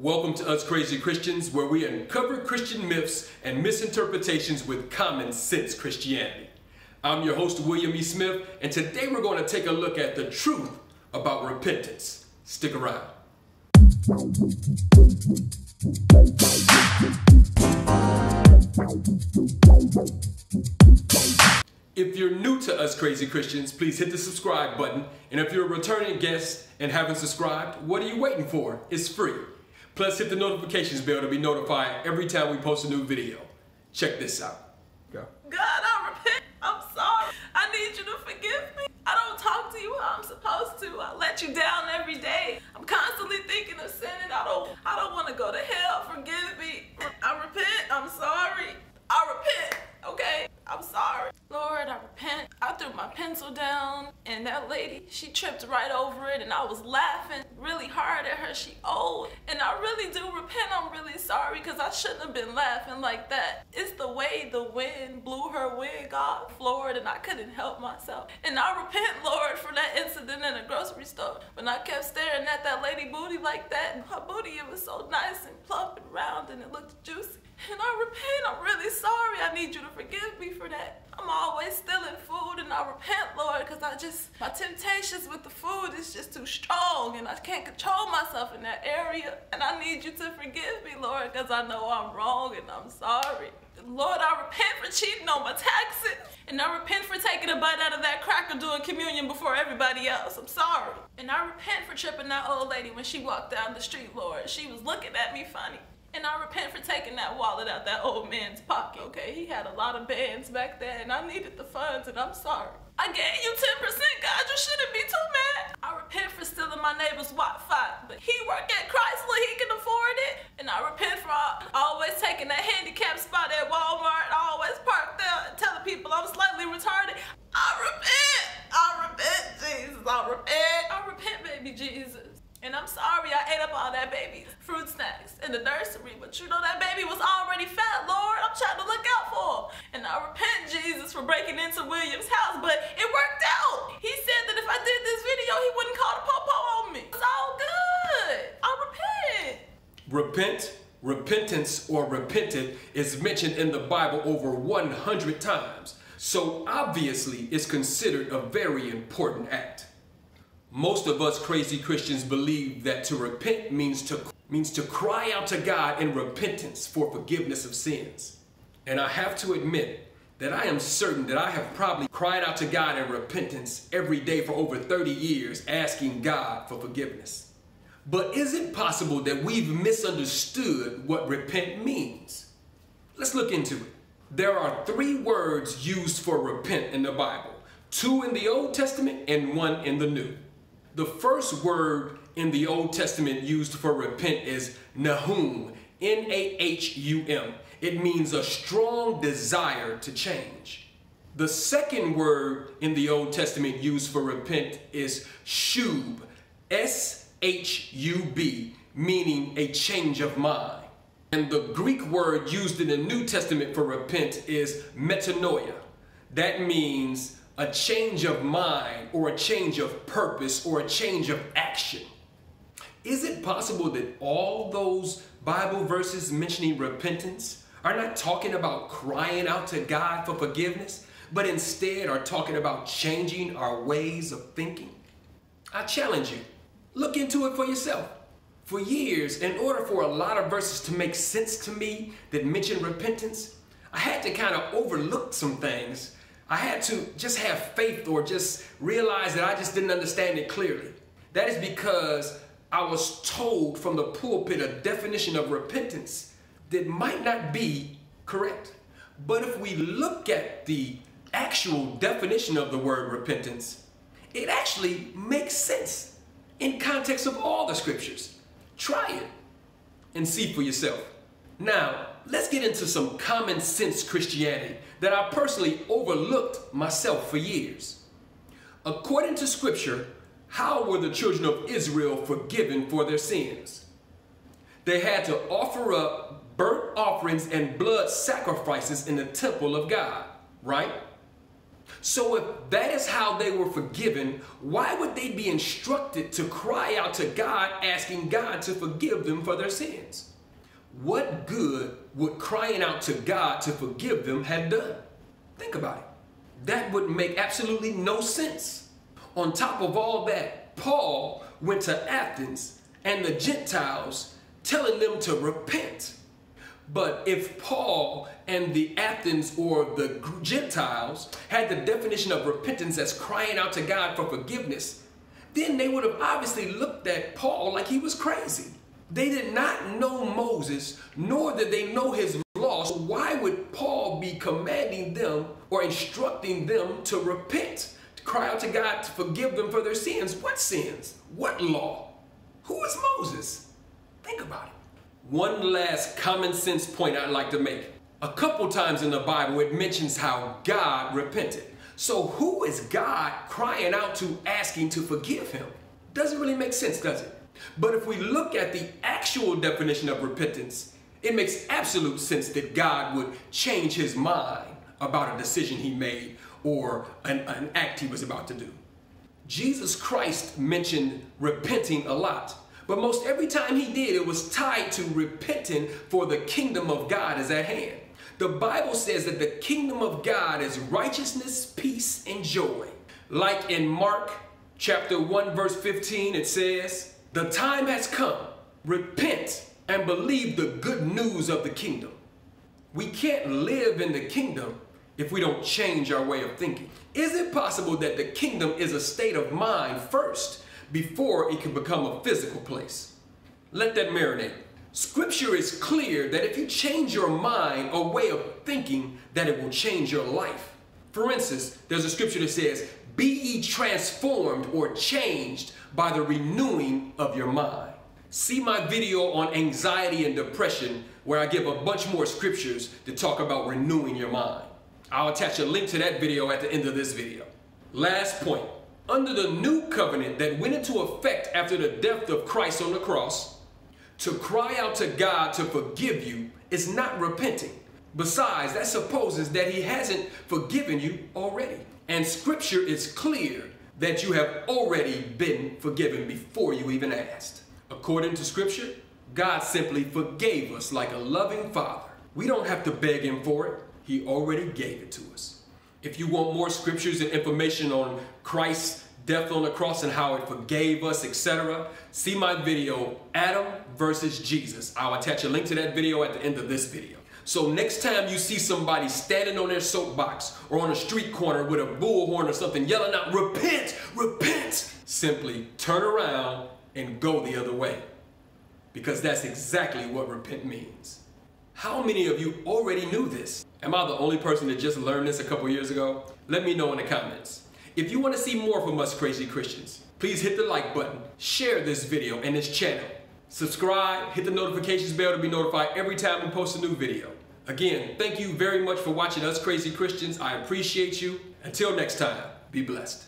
Welcome to Us Crazy Christians, where we uncover Christian myths and misinterpretations with common sense Christianity. I'm your host, William E. Smith, and today we're going to take a look at the truth about repentance. Stick around. If you're new to Us Crazy Christians, please hit the subscribe button. And if you're a returning guest and haven't subscribed, what are you waiting for? It's free. Plus, hit the notifications bell to be notified every time we post a new video. Check this out. Go. God, I repent. I'm sorry. I need you to forgive me. I don't talk to you how I'm supposed to. I let you down every day. I'm constantly thinking of sin, and I don't want to go to hell. Forgive me. I repent. I'm sorry. I repent. Okay? I'm sorry. Lord, I repent. I threw my pencil down, and that lady, she tripped right over it, and I was laughing really hard at her. She old, and I really do repent. I'm really sorry, because I shouldn't have been laughing like that. It's the way the wind blew her wig off, floored, and I couldn't help myself. And I repent, Lord, for that incident in a grocery store. When I kept staring at that lady booty like that, and her booty, it was so nice and plump and round, and it looked juicy. And I repent. I'm really sorry. I need you to forgive me for that. I'm always stealing food, and I repent, Lord, because my temptations with the food is just too strong, and I can't control myself in that area. And I need you to forgive me, Lord, because I know I'm wrong, and I'm sorry. Lord, I repent for cheating on my taxes, and I repent for taking a bite out of that cracker doing communion before everybody else. I'm sorry. And I repent for tripping that old lady when she walked down the street, Lord. She was looking at me funny. And I repent for taking that wallet out that old man's pocket, okay? He had a lot of bands back then, and I needed the funds, and I'm sorry. I gave you 10%, God, you shouldn't be too mad. I repent for stealing my neighbor's Wi-Fi, but he worked at Chrysler, he can afford it. And I repent for always taking that handicapped spot at Walmart, I always park there, telling people I'm slightly retarded. I repent, Jesus, I repent, baby Jesus. And I'm sorry I ate up all that baby's fruit snacks in the nursery, but you know that baby was already fat, Lord. I'm trying to look out for him. And I repent, Jesus, for breaking into William's house, but it worked out. He said that if I did this video, he wouldn't call the popo on me. It's all good. I repent. Repent, repentance, or repented is mentioned in the Bible over 100 times. So obviously, it's considered a very important act. Most of us crazy Christians believe that to repent means to cry out to God in repentance for forgiveness of sins. And I have to admit that I am certain that I have probably cried out to God in repentance every day for over 30 years, asking God for forgiveness. But is it possible that we've misunderstood what repent means? Let's look into it. There are three words used for repent in the Bible, two in the Old Testament and one in the New. The first word in the Old Testament used for repent is Nahum, N-A-H-U-M. It means a strong desire to change. The second word in the Old Testament used for repent is shub, S-H-U-B, meaning a change of mind. And the Greek word used in the New Testament for repent is metanoia. That means a change of mind, or a change of purpose, or a change of action. Is it possible that all those Bible verses mentioning repentance are not talking about crying out to God for forgiveness, but instead are talking about changing our ways of thinking? I challenge you, look into it for yourself. For years, in order for a lot of verses to make sense to me that mention repentance, I had to kind of overlook some things. I had to just have faith or just realize that I just didn't understand it clearly. That is because I was told from the pulpit a definition of repentance that might not be correct. But if we look at the actual definition of the word repentance, it actually makes sense in context of all the scriptures. Try it and see for yourself. Now, let's get into some common sense Christianity that I personally overlooked myself for years. According to scripture, how were the children of Israel forgiven for their sins? They had to offer up burnt offerings and blood sacrifices in the temple of God, right? So if that is how they were forgiven, why would they be instructed to cry out to God, asking God to forgive them for their sins? What good would crying out to God to forgive them have done? Think about it. That would make absolutely no sense. On top of all that, Paul went to Athens and the Gentiles, telling them to repent. But if Paul and the Athens or the Gentiles had the definition of repentance as crying out to God for forgiveness, then they would have obviously looked at Paul like he was crazy. They did not know Moses, nor did they know his law. So why would Paul be commanding them or instructing them to repent, to cry out to God to forgive them for their sins? What sins? What law? Who is Moses? Think about it. One last common sense point I'd like to make. A couple times in the Bible, it mentions how God repented. So who is God crying out to, asking to forgive him? Doesn't really make sense, does it? But if we look at the actual definition of repentance, it makes absolute sense that God would change his mind about a decision he made or an act he was about to do. Jesus Christ mentioned repenting a lot. But most every time he did, it was tied to repenting for the kingdom of God is at hand. The Bible says that the kingdom of God is righteousness, peace, and joy. Like in Mark chapter 1, verse 15, it says, "The time has come. Repent and believe the good news of the kingdom." We can't live in the kingdom if we don't change our way of thinking. Is it possible that the kingdom is a state of mind first, before it can become a physical place? Let that marinate. Scripture is clear that if you change your mind or way of thinking, that it will change your life. For instance, there's a scripture that says, "Be ye transformed," or changed, "by the renewing of your mind." See my video on anxiety and depression, where I give a bunch more scriptures to talk about renewing your mind. I'll attach a link to that video at the end of this video. Last point. Under the new covenant that went into effect after the death of Christ on the cross, to cry out to God to forgive you is not repenting. Besides, that supposes that he hasn't forgiven you already. And scripture is clear that you have already been forgiven before you even asked. According to scripture, God simply forgave us like a loving father. We don't have to beg him for it. He already gave it to us. If you want more scriptures and information on Christ's death on the cross and how it forgave us, etc., see my video, Adam versus Jesus. I'll attach a link to that video at the end of this video. So next time you see somebody standing on their soapbox or on a street corner with a bullhorn or something yelling out, "Repent, repent," simply turn around and go the other way. Because that's exactly what repent means. How many of you already knew this? Am I the only person that just learned this a couple years ago? Let me know in the comments. If you want to see more from Us Crazy Christians, please hit the like button, share this video and this channel, subscribe, hit the notifications bell to be notified every time we post a new video. Again, thank you very much for watching Us Crazy Christians. I appreciate you. Until next time, be blessed.